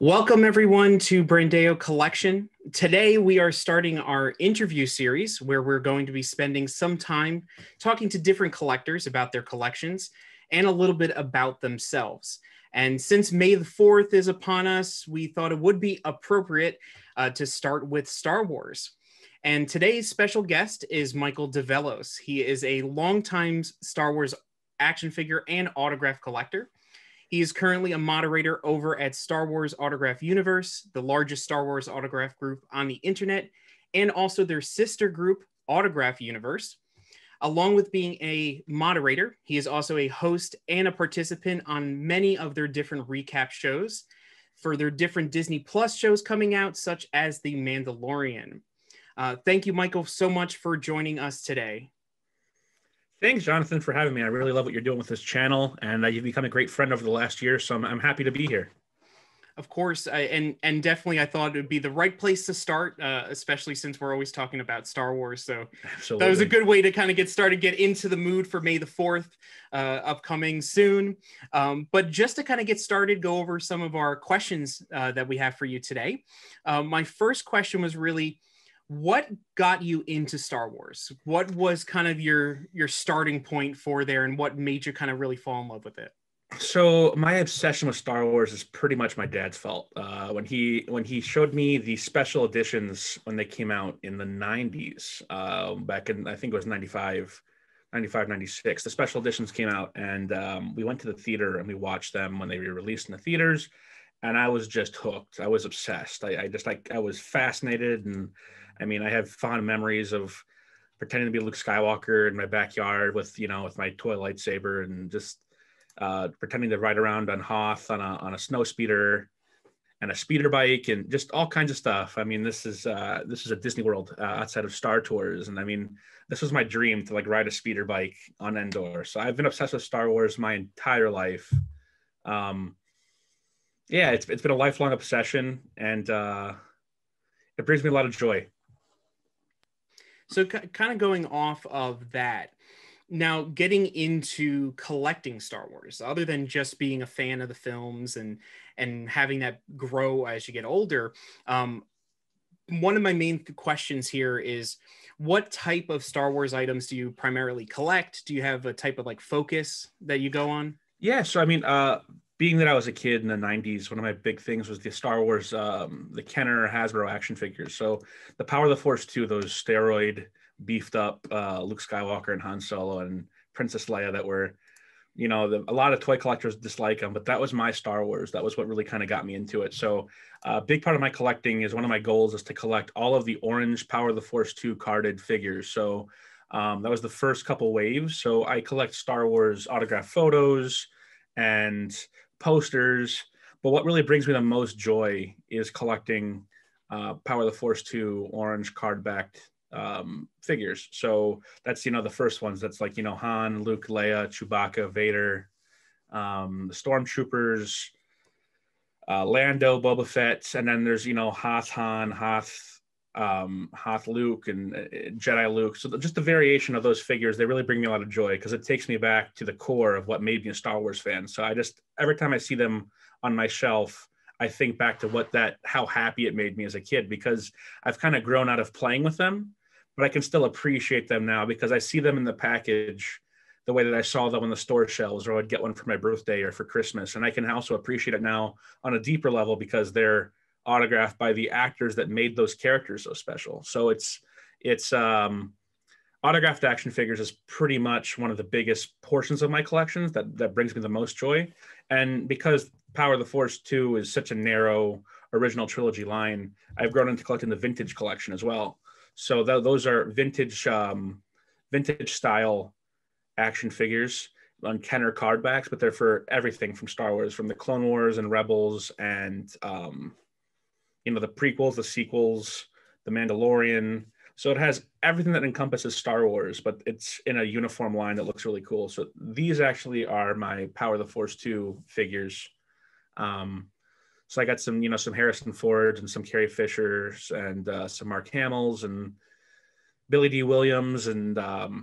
Welcome everyone to Brandeo Collection. Today we are starting our interview series where we're going to be spending some time talking to different collectors about their collections and a little bit about themselves. And since May the 4th is upon us, we thought it would be appropriate to start with Star Wars. And today's special guest is Michael Dovellos. He is a longtime Star Wars action figure and autograph collector. He is currently a moderator over at Star Wars Autograph Universe, the largest Star Wars autograph group on the internet, and also their sister group, Autograph Universe. Along with being a moderator, he is also a host and a participant on many of their different recap shows for their different Disney Plus shows coming out, such as The Mandalorian. Thank you, Michael, so much for joining us today. Thanks, Jonathan, for having me. I really love what you're doing with this channel, and you've become a great friend over the last year, so I'm happy to be here. Of course, and definitely I thought it would be the right place to start, especially since we're always talking about Star Wars. So absolutely. That was a good way to kind of get started, get into the mood for May the 4th, upcoming soon. But just to kind of get started, go over some of our questions that we have for you today. My first question was really, what got you into Star Wars? What was kind of your starting point for there, and what made you kind of really fall in love with it? So my obsession with Star Wars is pretty much my dad's fault. When he showed me the special editions when they came out in the 90s, back in, I think it was 95, 96, the special editions came out, and we went to the theater and we watched them when they were released in the theaters, and I was just hooked. I was obsessed. I was fascinated, and I mean, I have fond memories of pretending to be Luke Skywalker in my backyard with, you know, with my toy lightsaber, and just pretending to ride around on Hoth on a snow speeder and a speeder bike, and just all kinds of stuff. I mean, this is a Disney World outside of Star Tours. And I mean, this was my dream to like ride a speeder bike on Endor. So I've been obsessed with Star Wars my entire life. Yeah, it's been a lifelong obsession, and it brings me a lot of joy. So kind of going off of that, now getting into collecting Star Wars, other than just being a fan of the films and having that grow as you get older, one of my main questions here is, what type of Star Wars items do you primarily collect? Do you have a type of like focus that you go on? Yeah, so I mean, being that I was a kid in the 90s, one of my big things was the Star Wars, the Kenner Hasbro action figures. So the Power of the Force 2, those steroid beefed up Luke Skywalker and Han Solo and Princess Leia that were, you know, a lot of toy collectors dislike them, but that was my Star Wars. That was what really kind of got me into it. So a big part of my collecting is, one of my goals is to collect all of the orange Power of the Force 2 carded figures. So that was the first couple waves. So I collect Star Wars autograph photos and posters, but what really brings me the most joy is collecting Power of the Force 2 orange card backed figures. So that's, you know, the first ones, that's like, you know, Han, Luke, Leia, Chewbacca, Vader, the Stormtroopers, Lando, Boba Fett, and then there's, you know, Hoth Han, Hoth Luke, and Jedi Luke. So just the variation of those figures, they really bring me a lot of joy, because it takes me back to the core of what made me a Star Wars fan. So I just, every time I see them on my shelf, I think back to how happy it made me as a kid, because I've kind of grown out of playing with them, but I can still appreciate them now because I see them in the package the way that I saw them on the store shelves, or I'd get one for my birthday or for Christmas. And I can also appreciate it now on a deeper level because they're autographed by the actors that made those characters so special. So it's autographed action figures is pretty much one of the biggest portions of my collections that brings me the most joy. And because Power of the Force 2 is such a narrow original trilogy line, I've grown into collecting the vintage collection as well. So those are vintage style action figures on Kenner card backs, but they're for everything from Star Wars, from the Clone Wars and Rebels and you know, the prequels, the sequels, The Mandalorian. So it has everything that encompasses Star Wars, but it's in a uniform line that looks really cool. So these actually are my Power of the Force 2 figures. So I got some, you know, some Harrison Ford and some Carrie Fishers and some Mark Hamill's and Billy D. Williams and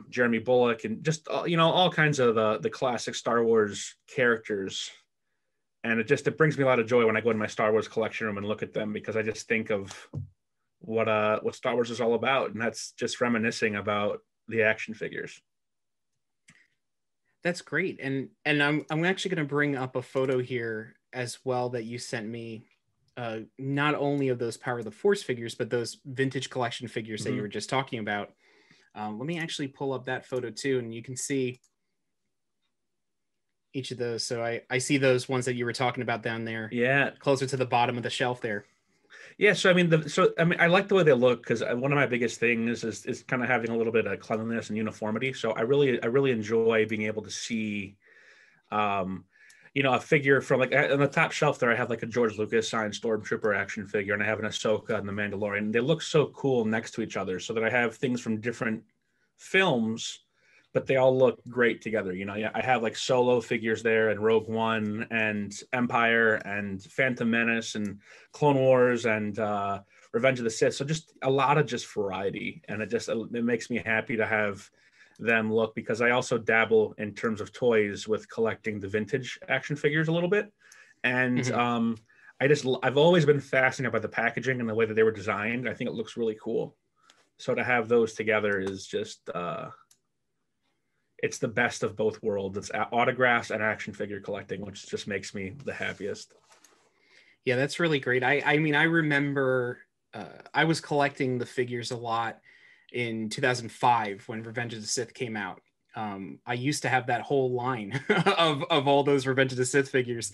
Jeremy Bulloch, and just, you know, all kinds of the classic Star Wars characters And it brings me a lot of joy when I go to my Star Wars collection room and look at them, because I just think of what Star Wars is all about. And that's just reminiscing about the action figures. That's great. And I'm actually going to bring up a photo here as well that you sent me, not only of those Power of the Force figures, but those vintage collection figures that you were just talking about. Let me actually pull up that photo too, and you can see each of those. So I see those ones that you were talking about down there. Yeah. Closer to the bottom of the shelf there. Yeah. So, I mean, I like the way they look, because one of my biggest things is kind of having a little bit of cleanliness and uniformity. So I really enjoy being able to see, you know, a figure from, like, on the top shelf there, I have like a George Lucas signed Stormtrooper action figure, and I have an Ahsoka and The Mandalorian. They look so cool next to each other, so that I have things from different films, but they all look great together. You know, I have like Solo figures there, and Rogue One, and Empire, and Phantom Menace, and Clone Wars, and Revenge of the Sith. So just a lot of just variety, and it makes me happy to have them look, because I also dabble in terms of toys with collecting the vintage action figures a little bit, and I've always been fascinated by the packaging and the way that they were designed. I think it looks really cool, so to have those together is just it's the best of both worlds. It's autographs and action figure collecting, which just makes me the happiest. Yeah, that's really great. I mean, I remember I was collecting the figures a lot in 2005 when Revenge of the Sith came out. I used to have that whole line of all those Revenge of the Sith figures.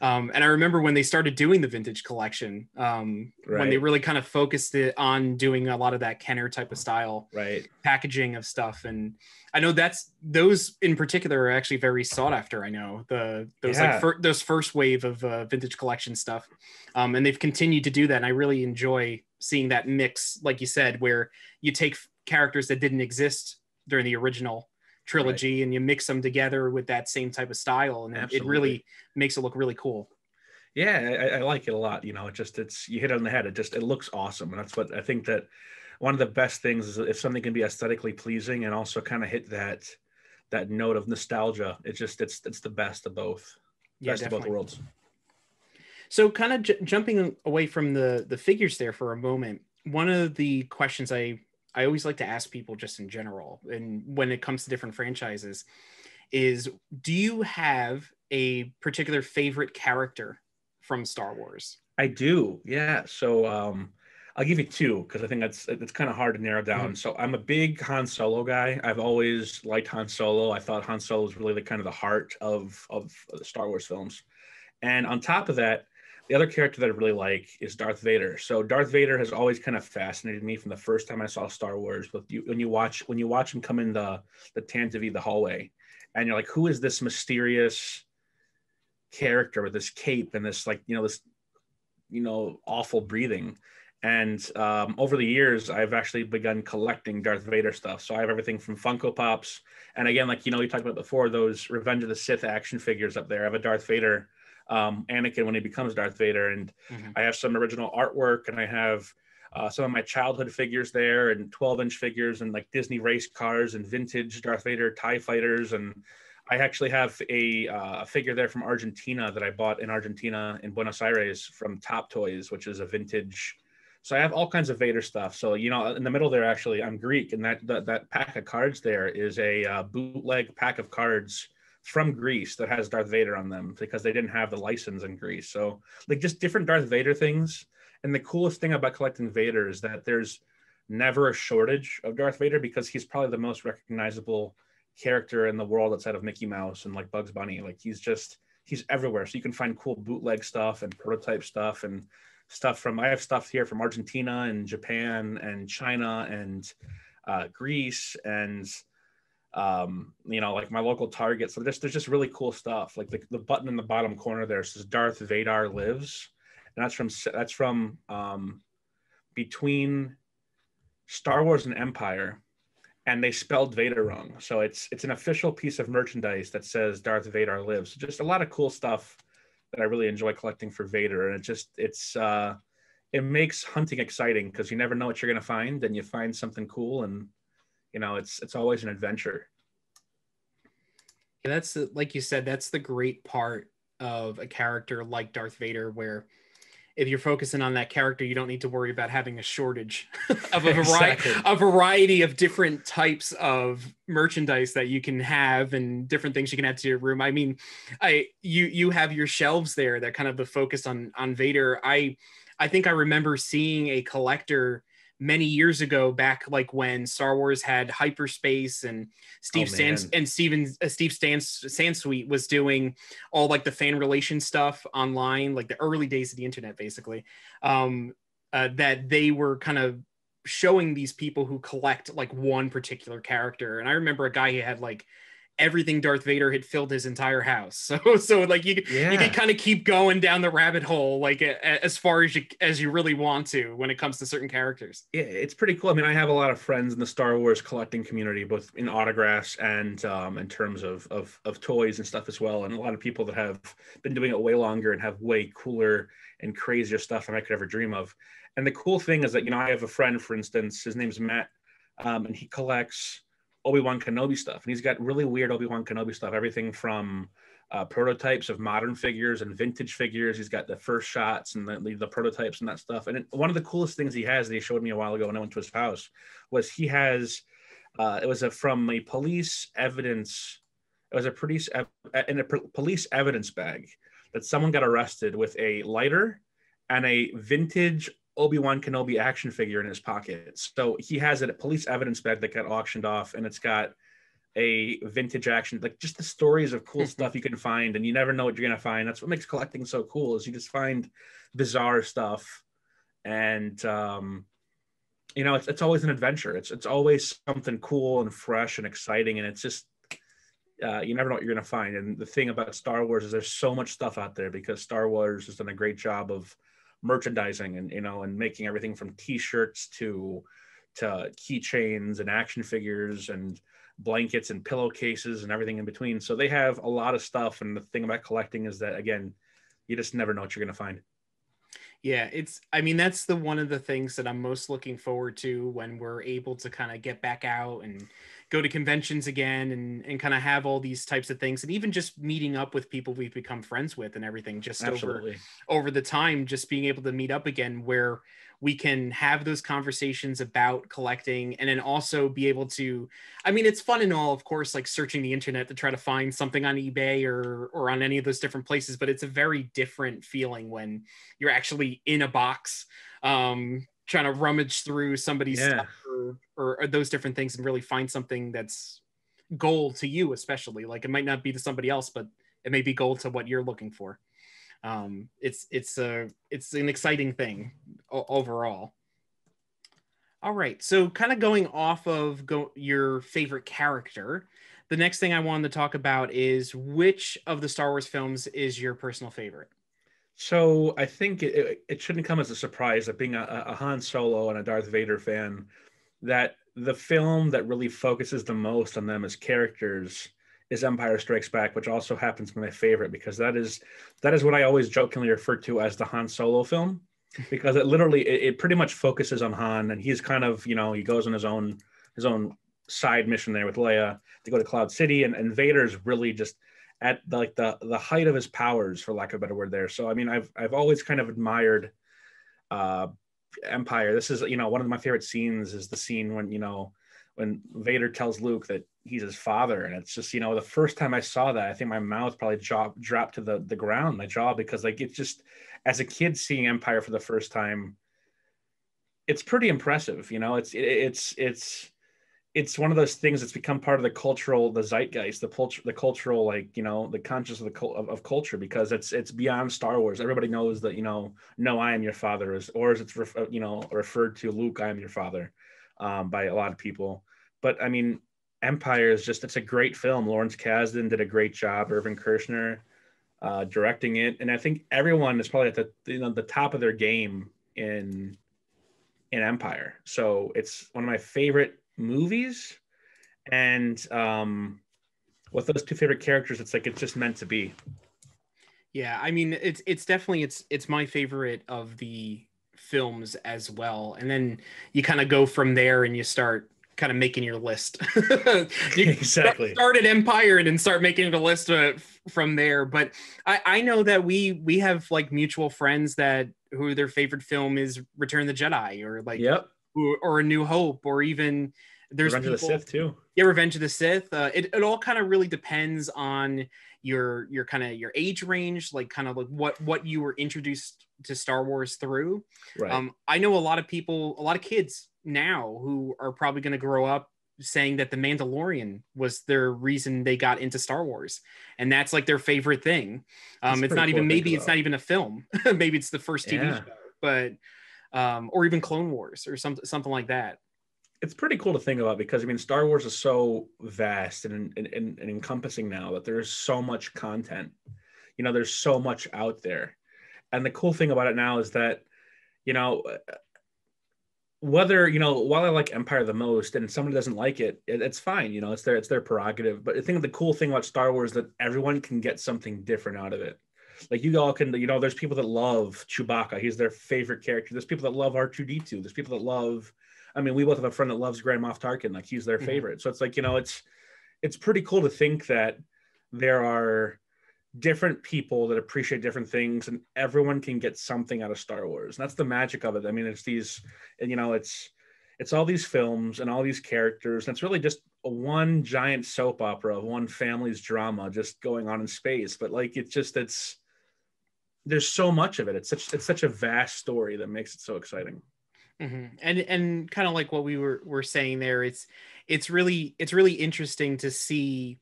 And I remember when they started doing the vintage collection, when they really kind of focused it on doing a lot of that Kenner type of style packaging of stuff. And I know those in particular are actually very sought after. I know those first wave of vintage collection stuff. And they've continued to do that. And I really enjoy seeing that mix, like you said, where you take characters that didn't exist during the original trilogy and you mix them together with that same type of style, and it really makes it look really cool. Yeah, I like it a lot. You know, you hit it on the head. It looks awesome, and that's what I think, that one of the best things is if something can be aesthetically pleasing and also kind of hit that note of nostalgia. It's the best of both. Yeah, best of both worlds. So kind of jumping away from the figures there for a moment, one of the questions I always like to ask people just in general, and when it comes to different franchises, is do you have a particular favorite character from Star Wars? I do, yeah. So I'll give you two, because I think it's kind of hard to narrow down. So I'm a big Han Solo guy. I've always liked Han Solo. I thought Han Solo was really the heart of the Star Wars films. And on top of that, the other character that I really like is Darth Vader. So Darth Vader has always kind of fascinated me from the first time I saw Star Wars. When you watch him come in the Tantive, the hallway, and you're like, who is this mysterious character with this cape and this awful breathing? And over the years, I've actually begun collecting Darth Vader stuff. So I have everything from Funko Pops, and again, you talked about before, those Revenge of the Sith action figures up there. I have a Darth Vader. Anakin when he becomes Darth Vader, and I have some original artwork, and I have some of my childhood figures there, and 12-inch figures, and like Disney race cars, and vintage Darth Vader TIE fighters, and I actually have a figure there from Argentina that I bought in Argentina in Buenos Aires from Top Toys, which is a vintage. So I have all kinds of Vader stuff. So in the middle there, actually, I'm Greek, and that pack of cards there is a bootleg pack of cards from Greece that has Darth Vader on them, because they didn't have the license in Greece. So just different Darth Vader things. And the coolest thing about collecting Vader is that there's never a shortage of Darth Vader, because he's probably the most recognizable character in the world outside of Mickey Mouse and Bugs Bunny. He's everywhere. So you can find cool bootleg stuff and prototype stuff and stuff from, I have stuff here from Argentina and Japan and China and Greece and my local Target. So there's just really cool stuff. The button in the bottom corner there says Darth Vader lives, and that's from between Star Wars and Empire, and they spelled Vader wrong. So it's an official piece of merchandise that says Darth Vader lives. Just a lot of cool stuff that I really enjoy collecting for Vader, and it makes hunting exciting, because you never know what you're gonna find, and you find something cool, and it's always an adventure. That's, like you said, that's the great part of a character like Darth Vader, where if you're focusing on that character, you don't need to worry about having a shortage of a variety of different types of merchandise that you can have and different things you can add to your room. I mean, you have your shelves there that kind of the focus on Vader. I think I remember seeing a collector many years ago, back like when Star Wars had Hyperspace and Steve Sansweet was doing all like the fan relation stuff online, like the early days of the internet, basically, that they were kind of showing these people who collect like one particular character. And I remember a guy who had like everything Darth Vader had filled his entire house. So like you can kind of keep going down the rabbit hole, like as far as you really want to when it comes to certain characters. Yeah, it's pretty cool. I mean, I have a lot of friends in the Star Wars collecting community, both in autographs and in terms of toys and stuff as well. And a lot of people that have been doing it way longer and have way cooler and crazier stuff than I could ever dream of. And the cool thing is that, you know, I have a friend, for instance, his name's Matt, and he collects Obi-Wan Kenobi stuff, and he's got really weird Obi-Wan Kenobi stuff, everything from prototypes of modern figures and vintage figures. He's got the first shots and the prototypes and that stuff. And one of the coolest things he has that he showed me a while ago when I went to his house was he has it was from a police evidence bag that someone got arrested with a lighter and a vintage Obi-Wan Kenobi action figure in his pocket. So he has a police evidence bag that got auctioned off, and it's got a vintage action, like just the stories of cool stuff you can find, and you never know what you're gonna find. That's what makes collecting so cool, is you just find bizarre stuff, and you know, it's always an adventure. It's always something cool and fresh and exciting, and it's just you never know what you're gonna find. And the thing about Star Wars is there's so much stuff out there, because Star Wars has done a great job of merchandising and, you know, and making everything from t-shirts to keychains and action figures and blankets and pillowcases and everything in between. So they have a lot of stuff, and the thing about collecting is that, again, you just never know what you're going to find. Yeah, that's the one of the things that I'm most looking forward to when we're able to kind of get back out and go to conventions again and kind of have all these types of things, and even just meeting up with people we've become friends with and everything, just over the time, just being able to meet up again where we can have those conversations about collecting, and then also be able to, I mean, it's fun and all, of course, like searching the internet to try to find something on eBay or on any of those different places, but it's a very different feeling when you're actually in a box, trying to rummage through somebody's stuff or those different things and really find something that's gold to you, especially. Like, it might not be to somebody else, but it may be gold to what you're looking for. It's an exciting thing overall. All right, so kind of going off of your favorite character, the next thing I wanted to talk about is, which of the Star Wars films is your personal favorite? So I think it shouldn't come as a surprise that, being a Han Solo and a Darth Vader fan, that the film that really focuses the most on them as characters is Empire Strikes Back, which also happens to be my favorite, because that is what I always jokingly refer to as the Han Solo film, because it literally, it pretty much focuses on Han, and he's kind of, you know, he goes on his own side mission there with Leia. They go to Cloud City, and Vader's really just at the height of his powers, for lack of a better word there. So, I mean, I've always kind of admired Empire. This is, you know, one of my favorite scenes is the scene when, you know, when Vader tells Luke that he's his father. And it's just, you know, the first time I saw that, I think my mouth probably dropped to the ground, my jaw, because like, it's just, as a kid seeing Empire for the first time, it's pretty impressive. You know, it's one of those things that's become part of the zeitgeist, the cultural, like, you know, the conscious of culture, because it's beyond Star Wars. Everybody knows that, you know, no, I am your father, referred to, Luke, I am your father, by a lot of people. But I mean, Empire is just, it's a great film. Lawrence Kasdan did a great job, Irvin Kershner directing it. And I think everyone is probably at the top of their game in Empire. So it's one of my favorite movies, and with those two favorite characters, it's like, it's just meant to be. Yeah, I mean, it's definitely, it's my favorite of the films as well. And then you kind of go from there, and you start kind of making your list. Exactly. Start at Empire and then start making a list from there. But I know that we have like mutual friends that who their favorite film is Return of the Jedi or like yep. or A New Hope, or even there's Revenge of the Sith too. Yeah, Revenge of the Sith. It all kind of really depends on your kind of your age range, like kind of like what you were introduced to Star Wars through. Right. I know a lot of kids now who are probably going to grow up saying that The Mandalorian was their reason they got into Star Wars, and that's like their favorite thing. It's not even maybe it's not even a film. Maybe it's the first TV show, but or even Clone Wars or something like that. It's pretty cool to think about, because I mean, Star Wars is so vast and encompassing now that there's so much content. You know, there's so much out there, and the cool thing about it now is that, you know, whether, you know, while I like Empire the most and somebody doesn't like it, it's fine. You know, it's their prerogative. But I think the cool thing about Star Wars is that everyone can get something different out of it. Like you all can, you know, there's people that love Chewbacca. He's their favorite character. There's people that love R2-D2. There's people that love, I mean, we both have a friend that loves Grand Moff Tarkin. Like he's their favorite. So it's like, you know, it's pretty cool to think that there are different people that appreciate different things, and everyone can get something out of Star Wars. And that's the magic of it. I mean, it's these, and you know, it's all these films and all these characters. And it's really just one giant soap opera, one family's drama just going on in space. But like, there's so much of it. It's such a vast story that makes it so exciting. Mm-hmm. And kind of like what we were saying there, it's really interesting to see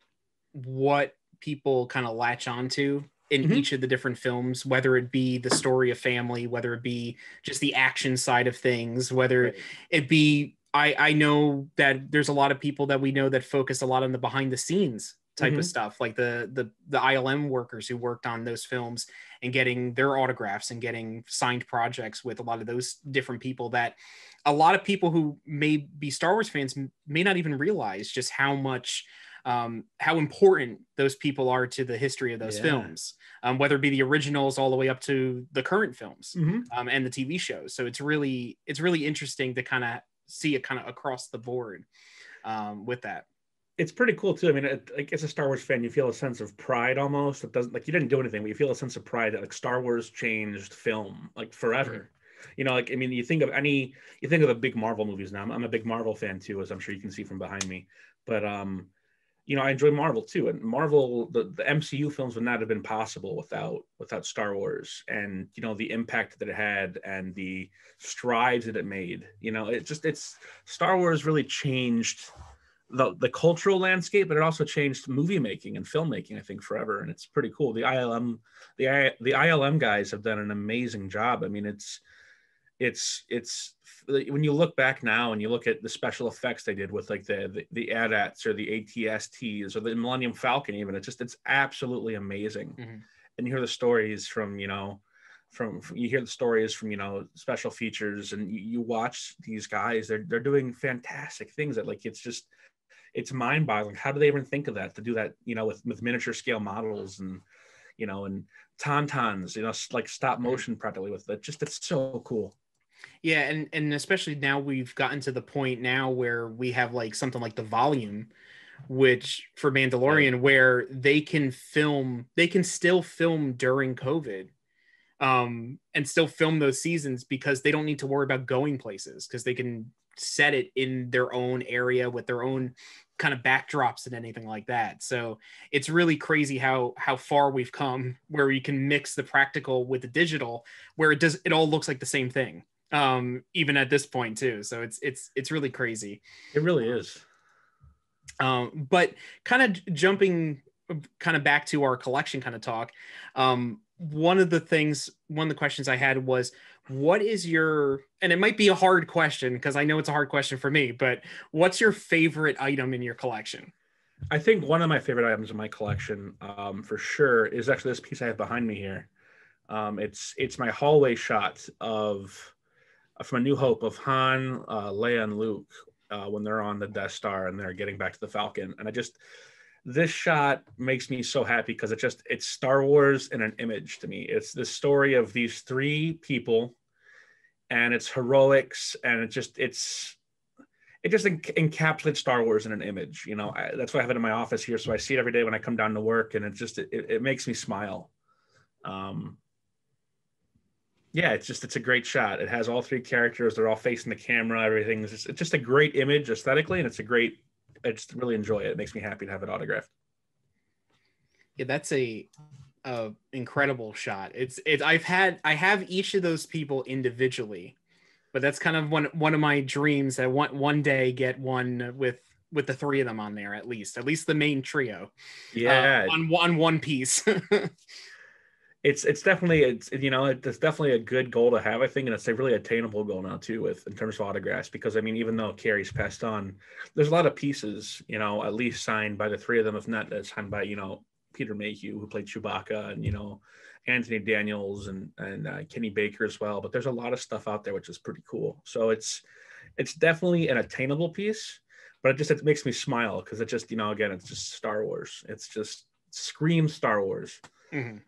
what people kind of latch onto in each of the different films, whether it be the story of family, whether it be just the action side of things, whether it be, I know that there's a lot of people that we know that focus a lot on the behind the scenes type of stuff, like the ILM workers who worked on those films and getting their autographs and getting signed projects with a lot of those different people that a lot of people who may be Star Wars fans may not even realize just how much how important those people are to the history of those films, whether it be the originals all the way up to the current films and the TV shows. So it's really interesting to kind of see it kind of across the board with that. It's pretty cool too. I mean, as a Star Wars fan, you feel a sense of pride almost. It doesn't, like, you didn't do anything, but you feel a sense of pride that like Star Wars changed film like forever. You know, like, I mean, you think of the big Marvel movies now. I'm a big Marvel fan too, as I'm sure you can see from behind me, but you know, I enjoy Marvel too, and Marvel, the MCU films would not have been possible without Star Wars, and you know the impact that it had and the strides that it made. You know, Star Wars really changed the cultural landscape, but it also changed movie making and filmmaking, I think, forever, and it's pretty cool. The ILM guys have done an amazing job. I mean, it's when you look back now and you look at the special effects they did with like the AT-ATs or the ATSTs or the Millennium Falcon, even it's absolutely amazing. And you hear the stories from, you know, you know, special features, and you watch these guys, they're doing fantastic things that like, it's mind boggling. How do they even think of that, to do that, you know, with miniature scale models and, you know, and Tauntauns, you know, like stop motion practically with it. It's so cool. Yeah, and especially now we've gotten to the point now where we have like something like the volume, which for Mandalorian, where they can still film during COVID, and still film those seasons, because they don't need to worry about going places, because they can set it in their own area with their own kind of backdrops and anything like that. So it's really crazy how far we've come, where you can mix the practical with the digital, where it all looks like the same thing, even at this point too. So it's really crazy. It really is. But kind of jumping kind of back to our collection kind of talk, one of the questions I had was, what is your, and it might be a hard question because I know it's a hard question for me, but what's your favorite item in your collection? I think one of my favorite items in my collection, for sure, is actually this piece I have behind me here. It's my hallway shot from A New Hope of Han, Leia, and Luke when they're on the Death Star and they're getting back to the Falcon. And this shot makes me so happy, because it's Star Wars in an image to me. It's the story of these three people and it's heroics, and it's it just encapsulates Star Wars in an image. You know, that's why I have it in my office here. So I see it every day when I come down to work, and it makes me smile. Yeah, it's a great shot. It has all three characters. They're all facing the camera. Everything's it's just a great image aesthetically, and I just really enjoy it. It makes me happy to have it autographed. Yeah, that's a incredible shot. I have each of those people individually, but that's kind of one of my dreams. I want one day get one with the three of them on there, at least the main trio. Yeah, on one piece. It's definitely a good goal to have, I think, and it's a really attainable goal now too, in terms of autographs, because I mean, even though Carrie's passed on, there's a lot of pieces, you know, at least signed by the three of them, if not signed by, you know, Peter Mayhew, who played Chewbacca, and, you know, Anthony Daniels and Kenny Baker as well. But there's a lot of stuff out there, which is pretty cool. So it's definitely an attainable piece, but it makes me smile, because it just, you know, again, it's just Star Wars. It's just screams Star Wars. Mm-hmm.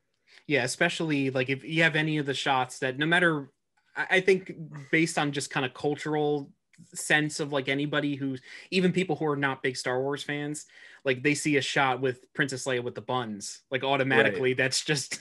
Yeah, especially like if you have any of the shots that, no matter, I think based on just kind of cultural sense of like anybody who's, even people who are not big Star Wars fans, like they see a shot with Princess Leia with the buns, like automatically, right. That's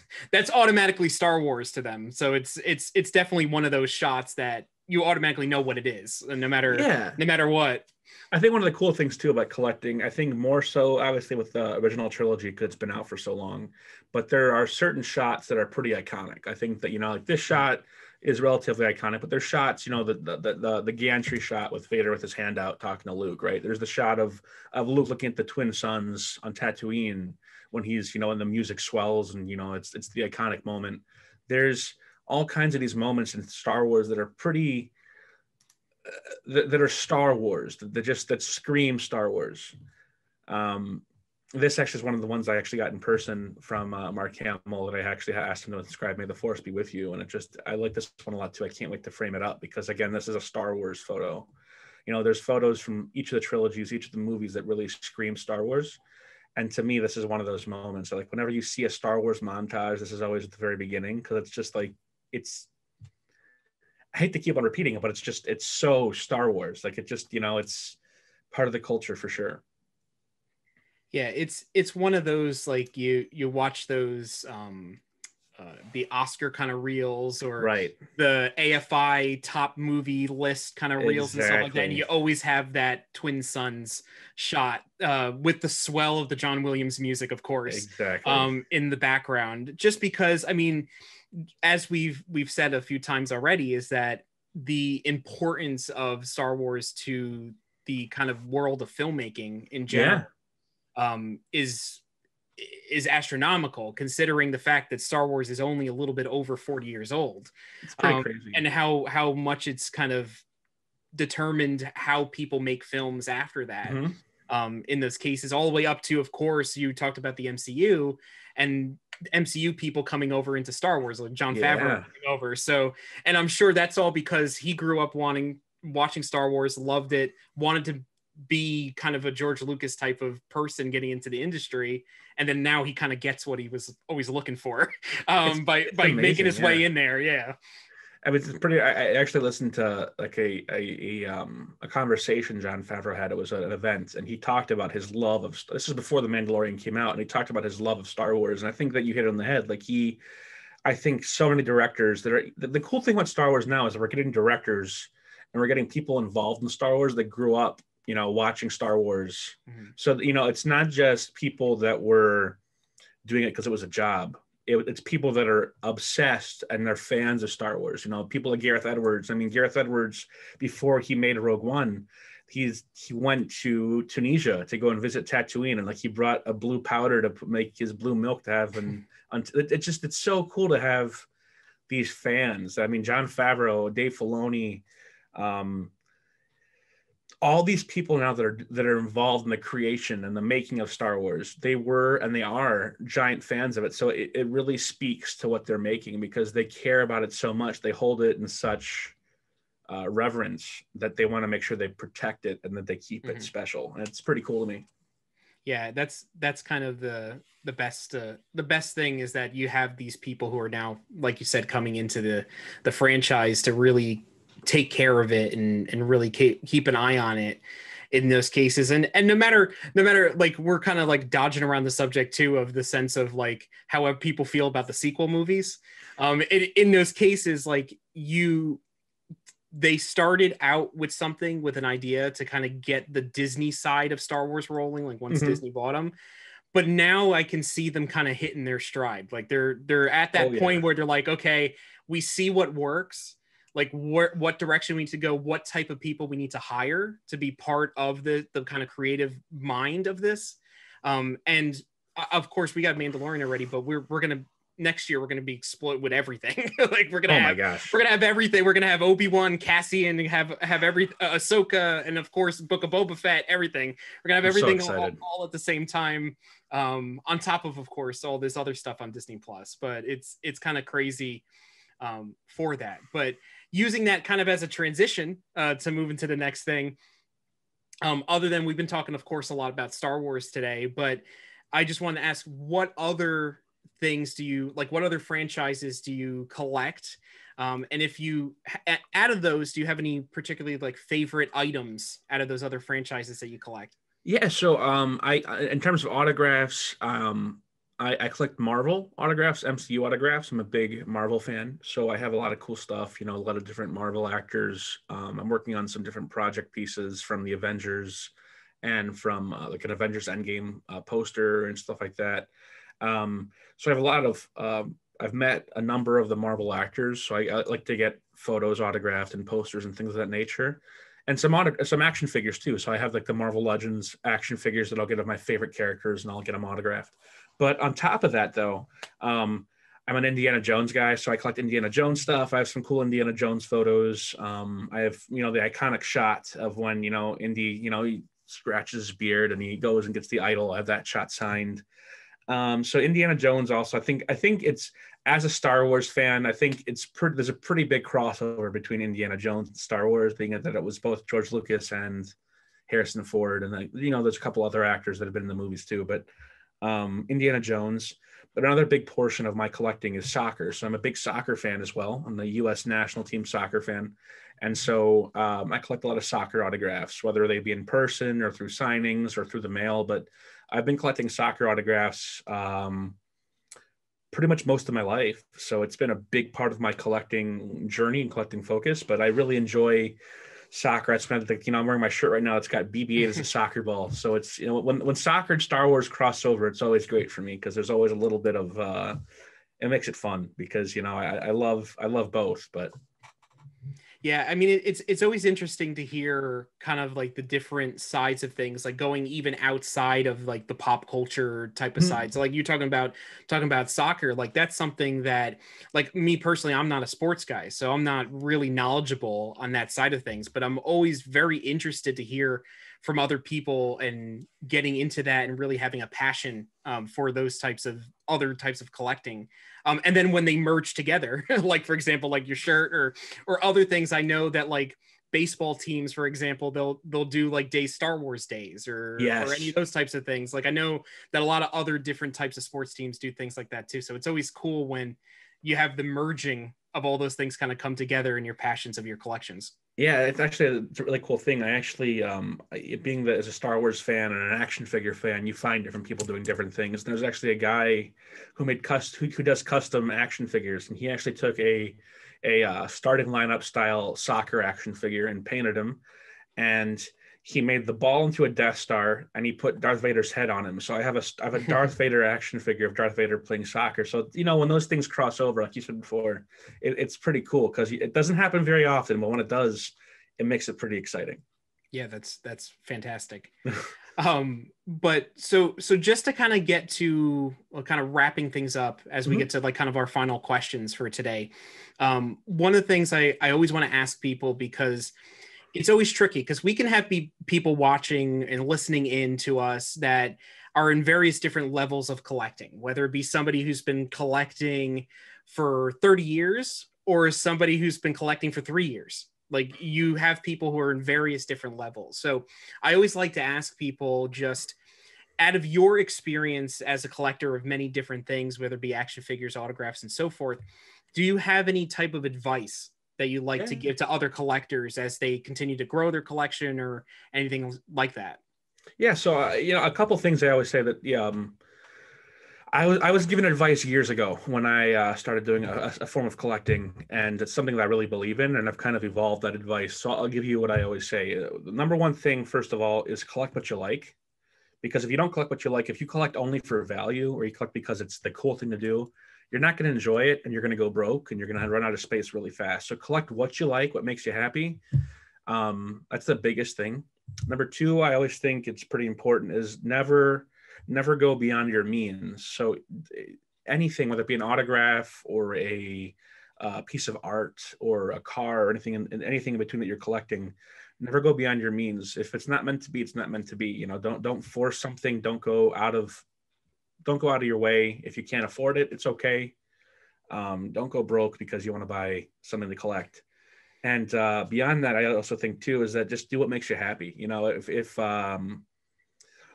automatically Star Wars to them. So it's definitely one of those shots that you automatically know what it is, no matter what. I think one of the cool things too about collecting, I think more so obviously with the original trilogy, because it's been out for so long, but there are certain shots that are pretty iconic. I think that, you know, like this shot is relatively iconic, but there's shots, you know, the gantry shot with Vader with his hand out talking to Luke, right? There's the shot of Luke looking at the twin suns on Tatooine when he's, you know, and the music swells, and, you know, it's the iconic moment. There's all kinds of these moments in Star Wars that are pretty... that are Star Wars, that scream Star Wars. This actually is one of the ones I actually got in person from Mark Hamill, that I actually asked him to inscribe, "May the Force be with you." And I like this one a lot too. I can't wait to frame it up, because again, this is a Star Wars photo. You know, there's photos from each of the trilogies, each of the movies that really scream Star Wars. And to me, this is one of those moments. So, like, whenever you see a Star Wars montage, this is always at the very beginning, because it's just like, I hate to keep on repeating it, but it's so Star Wars. Like, you know, it's part of the culture for sure. Yeah, it's one of those, like, you watch those the Oscar kind of reels, or right, the AFI top movie list kind of reels, exactly, and stuff like that. And you always have that Twin Suns shot with the swell of the John Williams music, of course, exactly, in the background. Just because, I mean, as we've said a few times already, is that the importance of Star Wars to the kind of world of filmmaking in general, yeah, is astronomical, considering the fact that Star Wars is only a little bit over 40 years old. It's pretty crazy. And how much it's kind of determined how people make films after that. Mm-hmm. In those cases, all the way up to, of course, you talked about the MCU, and MCU people coming over into Star Wars, like John Favreau coming over. So, and I'm sure that's all because he grew up watching Star Wars, loved it, wanted to be kind of a George Lucas type of person getting into the industry, and then now he kind of gets what he was always looking for by making his way in there. Yeah, I mean, it's pretty. I actually listened to like a conversation John Favreau had. It was at an event, and he talked about his love of, this is before The Mandalorian came out, and he talked about his love of Star Wars. And I think that you hit it on the head. Like, I think so many directors that are, the cool thing about Star Wars now is that we're getting directors and we're getting people involved in Star Wars that grew up, you know, watching Star Wars. Mm-hmm. So, you know, it's not just people that were doing it because it was a job. It's people that are obsessed and they're fans of Star Wars. You know, people like Gareth Edwards. I mean, Gareth Edwards, before he made Rogue One, he went to Tunisia to go and visit Tatooine, and like he brought a blue powder to make his blue milk to have. And it's so cool to have these fans. I mean, John Favreau, Dave Filoni, all these people now that are involved in the creation and the making of Star Wars, they were and they are giant fans of it. So it really speaks to what they're making, because they care about it so much. They hold it in such reverence that they want to make sure they protect it and that they keep it special. And it's pretty cool to me. Yeah, that's kind of the best thing, is that you have these people who are now, like you said, coming into the franchise to really take care of it and really keep an eye on it in those cases. And no matter like, we're kind of like dodging around the subject too, of the sense of like how people feel about the sequel movies. In those cases, like they started out with something, with an idea to kind of get the Disney side of Star Wars rolling, like once Disney bought them. But now I can see them kind of hitting their stride. Like they're at that point where they're like, okay, we see what works. Like what direction we need to go, what type of people we need to hire to be part of the kind of creative mind of this. And of course we got Mandalorian already, but we're going to, next year, we're going to be explode with everything. Like we're going to have everything. We're going to have Obi-Wan, Cassian, and have every Ahsoka, and of course Book of Boba Fett, everything. We're going to have everything all at the same time. On top of course, all this other stuff on Disney Plus, but it's kind of crazy for that. But using that kind of as a transition to move into the next thing, other than we've been talking, of course, a lot about Star Wars today, but I just want to ask, what other things do you like? What other franchises do you collect? And if you, out of those, do you have any particularly like favorite items out of those other franchises that you collect? Yeah. So I in terms of autographs, I collect Marvel autographs, MCU autographs. I'm a big Marvel fan. So I have a lot of cool stuff, you know, a lot of different Marvel actors. I'm working on some different project pieces from the Avengers and from like an Avengers Endgame poster and stuff like that. So I have a lot of, I've met a number of the Marvel actors. So I like to get photos autographed and posters and things of that nature. And some action figures too. So I have like the Marvel Legends action figures that I'll get of my favorite characters, and I'll get them autographed. But on top of that, though, I'm an Indiana Jones guy, so I collect Indiana Jones stuff. I have some cool Indiana Jones photos. I have, you know, the iconic shot of when, you know, Indy, you know, he scratches his beard and he goes and gets the idol. I have that shot signed. So Indiana Jones also, I think it's, as a Star Wars fan, I think it's there's a pretty big crossover between Indiana Jones and Star Wars, being that it was both George Lucas and Harrison Ford, and then, you know, there's a couple other actors that have been in the movies too, but. Indiana Jones, but another big portion of my collecting is soccer. So I'm a big soccer fan as well. I'm the U.S. national team soccer fan. And so I collect a lot of soccer autographs, whether they be in person or through signings or through the mail. But I've been collecting soccer autographs pretty much most of my life. So it's been a big part of my collecting journey and collecting focus, but I really enjoy soccer. I spent, you know, I'm wearing my shirt right now. It's got BB-8 as a soccer ball. So it's, you know, when soccer and Star Wars cross over, it's always great for me, because there's always a little bit of it makes it fun, because, you know, I love both. But yeah, I mean, it's always interesting to hear kind of like the different sides of things, like going even outside of like the pop culture type of side. So like you're talking about soccer, like that's something that, like me personally, I'm not a sports guy, so I'm not really knowledgeable on that side of things, but I'm always very interested to hear from other people and getting into that and really having a passion for those types of other types of collecting. And then when they merge together, like, for example, like your shirt or other things, I know that like baseball teams, for example, they'll do like day Star Wars days or any of those types of things. Like I know that a lot of other different types of sports teams do things like that too. So it's always cool when you have the merging of all those things kind of come together in your passions of your collections. Yeah, it's a really cool thing. I actually, as a Star Wars fan and an action figure fan, you find different people doing different things. And there's actually a guy who who does custom action figures, and he actually took a starting lineup style soccer action figure and painted him, and he made the ball into a Death Star, and he put Darth Vader's head on him. So I have a Darth Vader action figure of Darth Vader playing soccer. So, you know, when those things cross over, like you said before, it's pretty cool, because it doesn't happen very often, but when it does, it makes it pretty exciting. Yeah, that's fantastic. But so just to kind of get to kind of wrapping things up as we get to like kind of our final questions for today. One of the things I always want to ask people, because it's always tricky, because we can have people watching and listening in to us that are in various different levels of collecting, whether it be somebody who's been collecting for 30 years or somebody who's been collecting for 3 years. Like you have people who are in various different levels. So I always like to ask people, just out of your experience as a collector of many different things, whether it be action figures, autographs, and so forth, do you have any type of advice that you like to give to other collectors as they continue to grow their collection or anything like that? Yeah, so you know, a couple things I always say that I was given advice years ago when I started doing a form of collecting, and it's something that I really believe in, and I've kind of evolved that advice. So I'll give you what I always say. The number one thing, first of all, is collect what you like, because if you don't collect what you like, if you collect only for value or you collect because it's the cool thing to do, you're not going to enjoy it, and you're going to go broke, and you're going to run out of space really fast. So collect what you like, what makes you happy. That's the biggest thing. Number two, I always think it's pretty important, is never go beyond your means. So anything, whether it be an autograph or a piece of art or a car or anything, and anything in between that you're collecting, never go beyond your means. If it's not meant to be, it's not meant to be. You know, don't force something. Don't go out of your way. If you can't afford it, it's okay. Don't go broke because you want to buy something to collect. And beyond that, I also think too, is that just do what makes you happy. You know,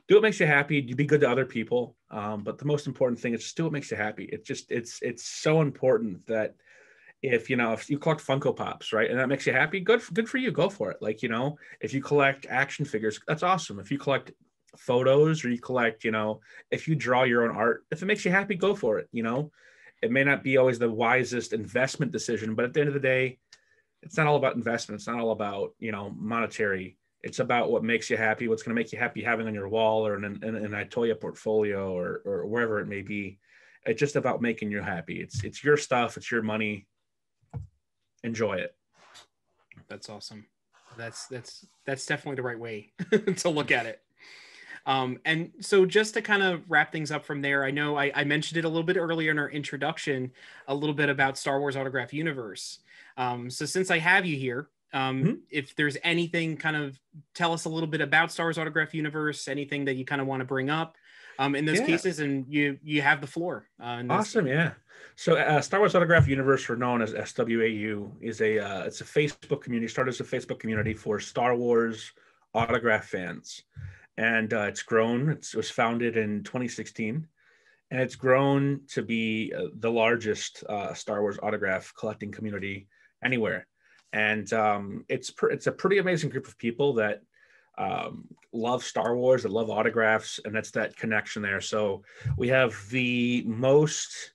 do what makes you happy. You be good to other people. But the most important thing is just do what makes you happy. It's so important that if you collect Funko Pops, right, and that makes you happy, good for you. Go for it. Like, you know, if you collect action figures, that's awesome. If you collect photos or you collect, you know, if you draw your own art, if it makes you happy, go for it. You know, it may not be always the wisest investment decision, but at the end of the day, it's not all about investment. It's not all about, you know, monetary. It's about what makes you happy, what's going to make you happy having on your wall or an Atoya portfolio or wherever it may be. It's just about making you happy. It's your stuff. It's your money. Enjoy it. That's awesome. That's definitely the right way to look at it. And so just to kind of wrap things up from there, I know I mentioned it a little bit earlier in our introduction, a little bit about Star Wars Autograph Universe. So since I have you here, if there's anything, kind of tell us a little bit about Star Wars Autograph Universe, anything that you kind of want to bring up in those cases, and you have the floor. Awesome. Yeah. So Star Wars Autograph Universe, or known as SWAU, is it's a Facebook community, started as a Facebook community for Star Wars autograph fans. And it's grown. It was founded in 2016. And it's grown to be the largest Star Wars autograph collecting community anywhere. And it's a pretty amazing group of people that love Star Wars, that love autographs, and that's that connection there. So we have the most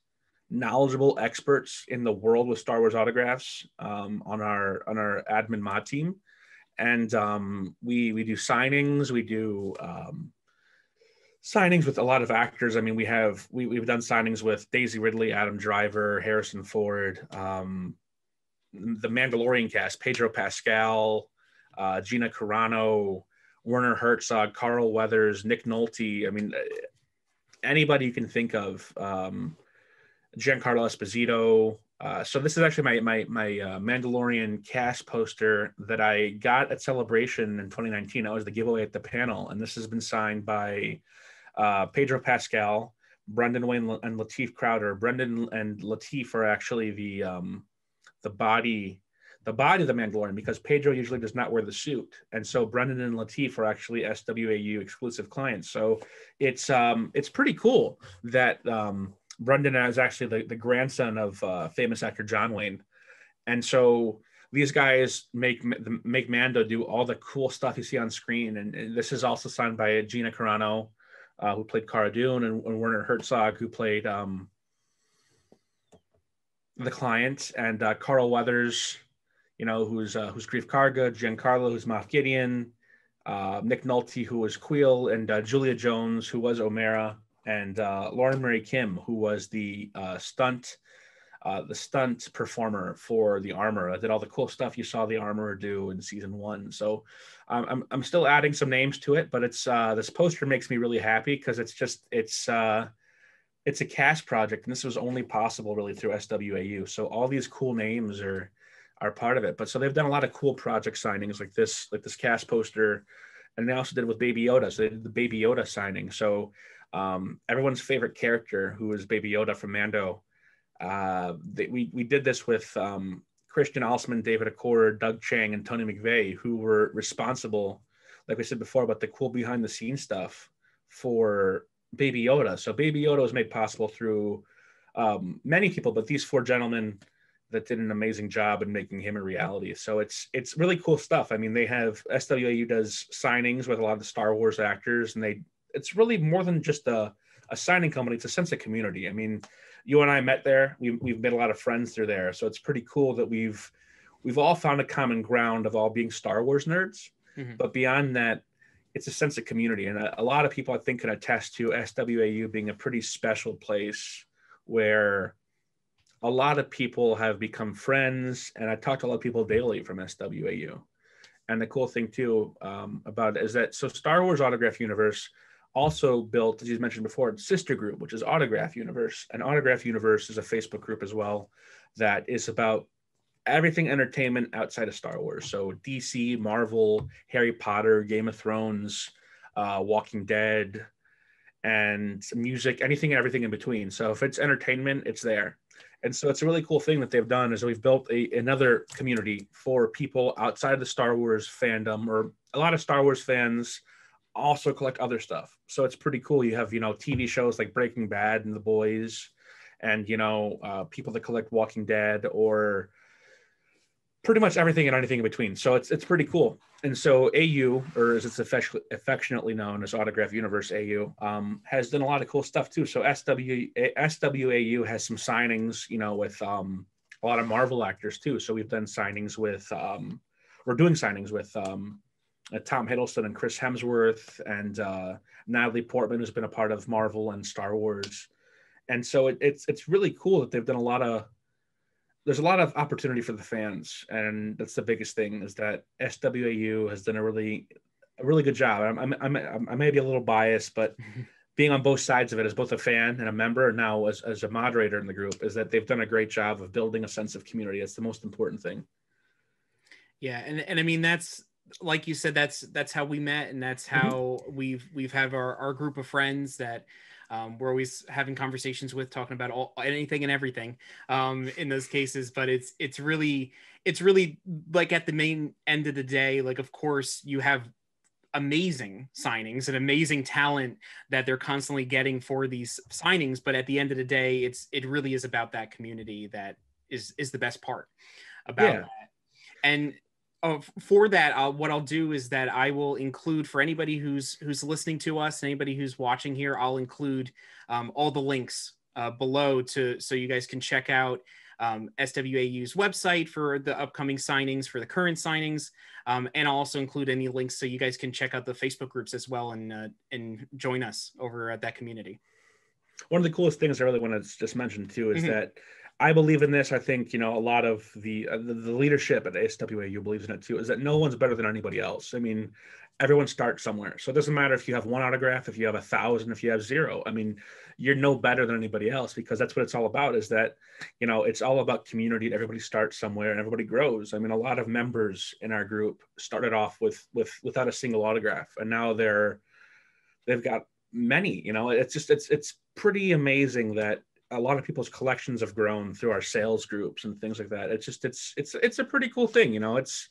knowledgeable experts in the world with Star Wars autographs on our admin mod team. And we do signings, we do signings with a lot of actors. I mean, we've done signings with Daisy Ridley, Adam Driver, Harrison Ford, the Mandalorian cast, Pedro Pascal, Gina Carano, Werner Herzog, Carl Weathers, Nick Nolte. I mean, anybody you can think of. Giancarlo Esposito. So this is actually my Mandalorian cast poster that I got at Celebration in 2019. I was the giveaway at the panel, and this has been signed by Pedro Pascal, Brendan Wayne, and Latif Crowder. Brendan and Latif are actually the body of the Mandalorian, because Pedro usually does not wear the suit, and so Brendan and Latif are actually SWAU exclusive clients. So it's pretty cool that. Brendan is actually the grandson of famous actor John Wayne. And so these guys make Mando do all the cool stuff you see on screen. And this is also signed by Gina Carano, who played Cara Dune, and Werner Herzog, who played the client, and Carl Weathers, you know, who's Grief Karga, Giancarlo, who's Moff Gideon, Nick Nolte, who was Queel, and Julia Jones, who was Omera. And Lauren Murray Kim, who was the stunt performer for the armor, that did all the cool stuff you saw the armorer do in season 1. So I'm still adding some names to it, but it's this poster makes me really happy because it's a cast project, and this was only possible really through SWAU. So all these cool names are part of it. But so they've done a lot of cool project signings like this cast poster, and they also did with Baby Yoda. So they did the Baby Yoda signing. So everyone's favorite character, who is Baby Yoda from Mando. We did this with Christian Alsman, David Accord, Doug Chang, and Tony McVeigh, who were responsible, like we said before, about the cool behind-the-scenes stuff for Baby Yoda. So Baby Yoda was made possible through many people, but these four gentlemen that did an amazing job in making him a reality. So it's really cool stuff. I mean, they have SWAU does signings with a lot of the Star Wars actors, and it's really more than just a signing company. It's a sense of community. I mean, you and I met there. We've made a lot of friends through there. So it's pretty cool that we've all found a common ground of all being Star Wars nerds. Mm-hmm. But beyond that, it's a sense of community. And a lot of people, I think, can attest to SWAU being a pretty special place where a lot of people have become friends. And I talk to a lot of people daily from SWAU. And the cool thing, too, about it is that, so Star Wars Autograph Universe also built, as you mentioned before, a sister group, which is Autograph Universe. And Autograph Universe is a Facebook group as well that is about everything entertainment outside of Star Wars. So DC, Marvel, Harry Potter, Game of Thrones, Walking Dead, and music, anything and everything in between. So if it's entertainment, it's there. And so it's a really cool thing that they've done is we've built another community for people outside of the Star Wars fandom, or a lot of Star Wars fans also collect other stuff. So it's pretty cool. You have, TV shows like Breaking Bad and The Boys, and, people that collect Walking Dead, or pretty much everything and anything in between. So it's pretty cool. And so AU, or as it's affectionately known as Autograph Universe AU, has done a lot of cool stuff too. So SWAU has some signings, with a lot of Marvel actors too. So we've done signings with, we're doing signings with Tom Hiddleston and Chris Hemsworth, and Natalie Portman, who's been a part of Marvel and Star Wars. And so it's really cool that they've done there's a lot of opportunity for the fans. And that's the biggest thing, is that SWAU has done a really good job. I may be a little biased, but being on both sides of it as both a fan and a member, and now as a moderator in the group, is that they've done a great job of building a sense of community. It's the most important thing. Yeah. And I mean, that's, like you said, that's how we met, and that's how we've have our group of friends that we're always having conversations with, talking about anything and everything in those cases. But it's really like, at the main end of the day, like, of course you have amazing signings and amazing talent that they're constantly getting for these signings, but at the end of the day, it really is about that community. That is the best part about that. And for that, what I'll do is that I will include, for anybody who's listening to us, anybody who's watching here, I'll include all the links below, so you guys can check out SWAU's website for the upcoming signings, for the current signings, and I'll also include any links so you guys can check out the Facebook groups as well, and join us over at that community. One of the coolest things I really want to just mention too is that I believe in this. I think, a lot of the leadership at SWAU believes in it too, is that no one's better than anybody else. I mean, everyone starts somewhere. So it doesn't matter if you have one autograph, if you have 1,000, if you have 0. I mean, you're no better than anybody else, because that's what it's all about, is that, it's all about community. Everybody starts somewhere and everybody grows. I mean, a lot of members in our group started off without a single autograph, and now they've got many. It's pretty amazing that a lot of people's collections have grown through our sales groups and things like that. It's just, it's a pretty cool thing. It's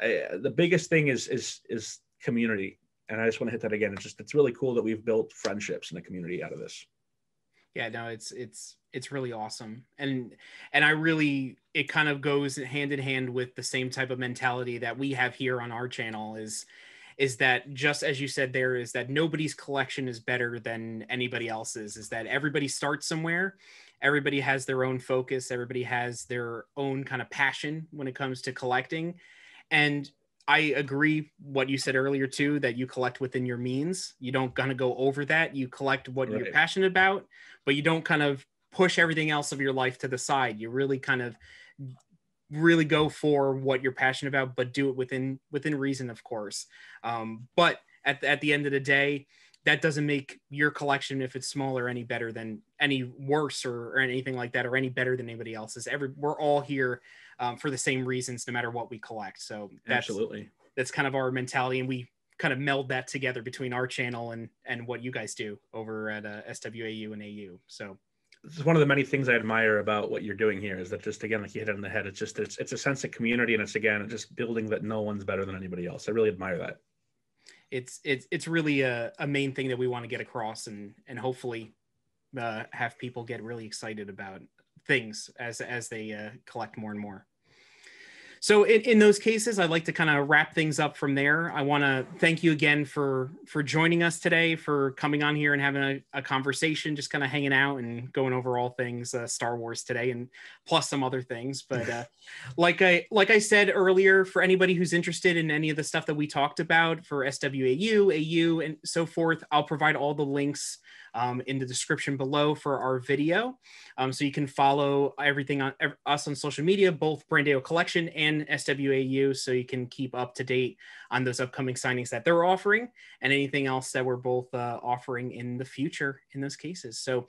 the biggest thing is community. And I just want to hit that again. It's really cool that we've built friendships in the community out of this. Yeah, no, it's really awesome. And I really, it kind of goes hand in hand with the same type of mentality that we have here on our channel, is that, just as you said there, is that nobody's collection is better than anybody else's, is that everybody starts somewhere, everybody has their own focus, everybody has their own kind of passion when it comes to collecting. And I agree what you said earlier too, that you collect within your means. You don't kind of go over that. You collect what you're passionate about, but you don't kind of push everything else of your life to the side. You really kind of really go for what you're passionate about, but do it within reason, of course. But at the end of the day, that doesn't make your collection, if it's smaller, any better than any worse or anything like that, or any better than anybody else's. We're all here for the same reasons, no matter what we collect. So that's kind of our mentality, and we kind of meld that together between our channel and what you guys do over at SWAU and AU. So it's one of the many things I admire about what you're doing here, is that, just again, like you hit it on the head, it's a sense of community, and it's just building that no one's better than anybody else. I really admire that. It's really a main thing that we want to get across, and hopefully have people get really excited about things as they collect more and more. So in those cases, I'd like to kind of wrap things up from there. I want to thank you again for joining us today, for coming on here and having a conversation, just kind of hanging out and going over all things Star Wars today, and plus some other things. But like I said earlier, for anybody who's interested in any of the stuff that we talked about for SWAU, AU, and so forth, I'll provide all the links in the description below for our video. So you can follow everything on us on social media, both Brandeo Collection and SWAU, so you can keep up to date on those upcoming signings that they're offering and anything else that we're both offering in the future in those cases. So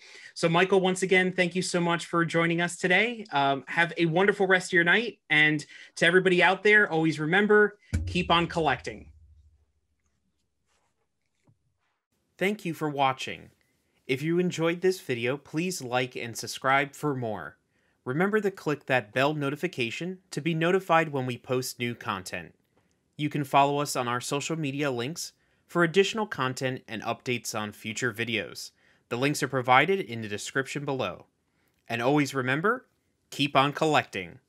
Michael, once again, thank you so much for joining us today. Have a wonderful rest of your night. And to everybody out there, always remember, keep on collecting. Thank you for watching. If you enjoyed this video, please like and subscribe for more. Remember to click that bell notification to be notified when we post new content. You can follow us on our social media links for additional content and updates on future videos. The links are provided in the description below. And always remember, keep on collecting.